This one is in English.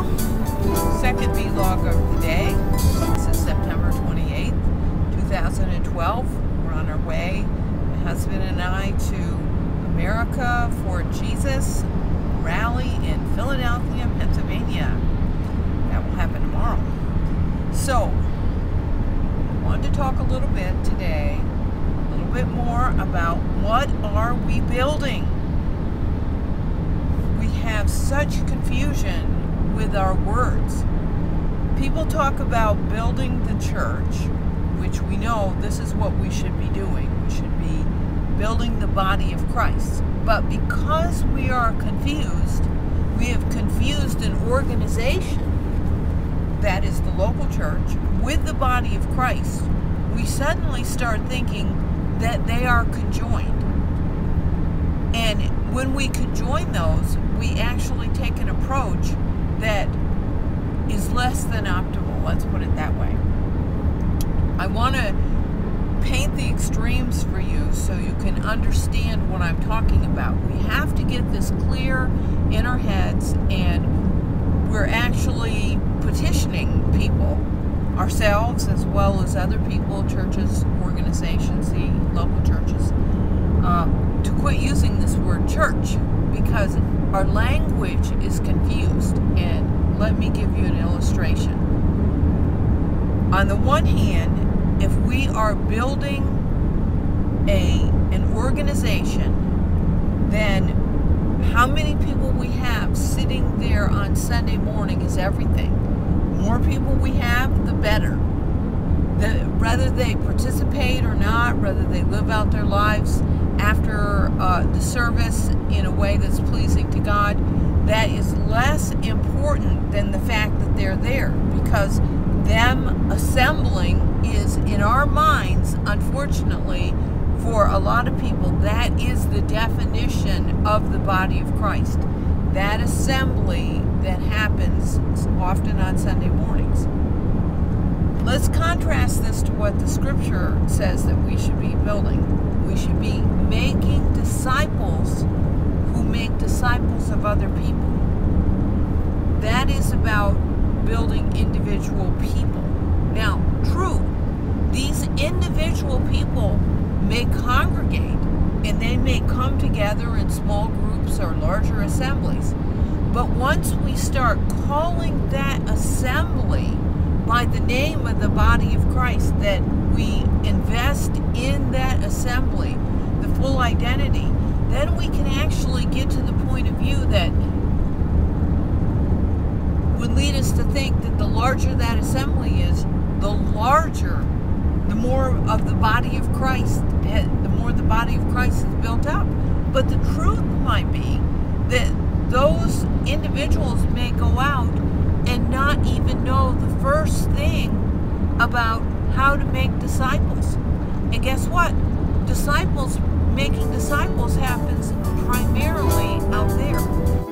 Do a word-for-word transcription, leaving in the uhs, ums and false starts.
Well, second vlog of the day. This is September twenty-eighth, two thousand twelve. We're on our way, my husband and I, to America for Jesus rally in Philadelphia, Pennsylvania. That will happen tomorrow. So, I wanted to talk a little bit today, a little bit more about what are we building? We have such confusion with our words. People talk about building the church, which we know this is what we should be doing. We should be building the body of Christ. But because we are confused, we have confused an organization that is the local church with the body of Christ. We suddenly start thinking that they are conjoined. And when we conjoin those, we actually take an approach that is less than optimal, let's put it that way. I want to paint the extremes for you so you can understand what I'm talking about. We have to get this clear in our heads, and we're actually petitioning people, ourselves as well as other people, churches, organizations, the local churches, uh, to quit using this word church, because our language is confused. And let me give you an illustration. On the one hand, if we are building a an organization, then how many people we have sitting there on Sunday morning is everything. More people we have, the better. The, whether they participate or not, whether they live out their lives after uh, the service in a way that's pleasing to God, that is less important than the fact that they're there, because them assembling is, in our minds, unfortunately, for a lot of people, that is the definition of the body of Christ. That assembly that happens often on Sunday mornings. Let's contrast this to what the scripture says that we should be building. We should be making disciples who make disciples of other people. That is about building individual people. Now, true, these individual people may congregate, and they may come together in small groups or larger assemblies. But once we start calling that assembly by the name of the body of Christ, that we invest in that assembly, the full identity, then we can actually get to the point of view that would lead us to think that the larger that assembly is, the larger, the more of the body of Christ, the more the body of Christ is built up. But the truth might be that those individuals may go out and not even know the first thing about how to make disciples. And guess what? Disciples, making disciples happens primarily out there.